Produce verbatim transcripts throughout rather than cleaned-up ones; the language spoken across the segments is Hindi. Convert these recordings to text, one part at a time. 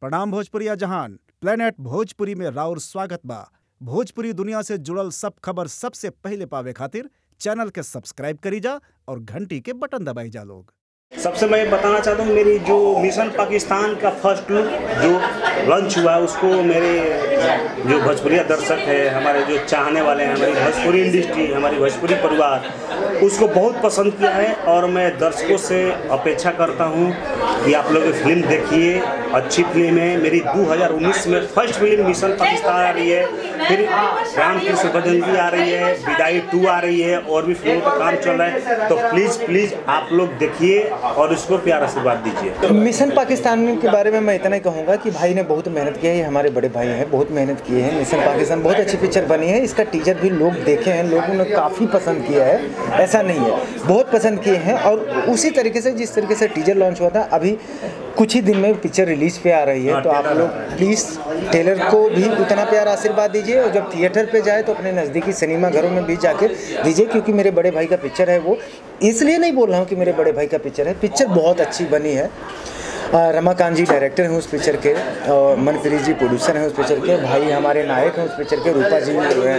प्रणाम भोजपुरिया जहान, प्लेनेट भोजपुरी में राउर स्वागत बा। भोजपुरी दुनिया से जुड़ल सब खबर सबसे पहले पावे खातिर चैनल के सब्सक्राइब करी जा और घंटी के बटन दबाई जा। लोग सबसे मैं बताना चाहता हूँ, मेरी जो मिशन पाकिस्तान का फर्स्ट लुक जो लॉन्च हुआ उसको मेरे जो भोजपुरिया दर्शक है, हमारे जो चाहने वाले हैं, हमारी भोजपुरी इंडस्ट्री, हमारी भोजपुरी परिवार, उसको बहुत पसंद किया है। और मैं दर्शकों से अपेक्षा करता हूँ कि आप लोग फिल्म देखिए, अच्छी फिल्म है। मेरी दो हज़ार उन्नीस में फर्स्ट फिल्म मिशन पाकिस्तान आ रही है, फिर राम कृष्ण भजन भी आ रही है, विदाई टू आ रही है, और भी फिल्मों का काम चल रहा है। तो प्लीज़ प्लीज़ आप लोग देखिए और इसको प्यार आशीर्वाद दीजिए। मिशन पाकिस्तान के बारे में मैं इतना ही कहूँगा कि भाई ने बहुत मेहनत की है, हमारे बड़े भाई हैं, बहुत मेहनत की है। मिशन पाकिस्तान बहुत अच्छी पिक्चर बनी है, इसका टीजर भी लोग देखे हैं, लोगों ने काफ़ी पसंद किया है, ऐसा नहीं है, बहुत पसंद किए हैं। और उसी तरीके से जिस तरीके से टीजर लॉन्च हुआ था, अभी कुछ ही दिन में पिक्चर रिलीज पे आ रही है। तो आप लोग प्लीज़ टेलर को भी उतना प्यार आशीर्वाद दीजिए, और जब थिएटर पे जाए तो अपने नज़दीकी सिनेमा घरों में भी जाके दीजिए, क्योंकि मेरे बड़े भाई का पिक्चर है। वो इसलिए नहीं बोल रहा हूँ कि मेरे बड़े भाई का पिक्चर है, पिक्चर बहुत अच्छी बनी है। रमाकांड जी डायरेक्टर हैं उस पिक्चर के, और मनपीरीज जी प्रोड्यूसर हैं उस पिक्चर के, भाई हमारे नायक हैं उस पिक्चर के, रूपा जी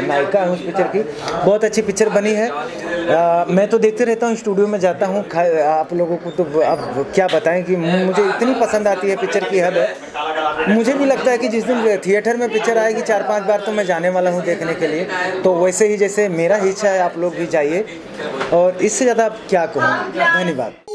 नायिका हैं उस पिक्चर की। बहुत अच्छी पिक्चर बनी है। आ, मैं तो देखते रहता हूँ, स्टूडियो में जाता हूँ, आप लोगों को तो अब क्या बताएं कि मुझे इतनी पसंद आती है, पिक्चर की हद है। मुझे भी लगता है कि जिस दिन थिएटर में पिक्चर आएगी चार पाँच बार तो मैं जाने वाला हूँ देखने के लिए। तो वैसे ही जैसे मेरा इच्छा है, आप लोग भी जाइए, और इससे ज़्यादा क्या कहूँ। धन्यवाद।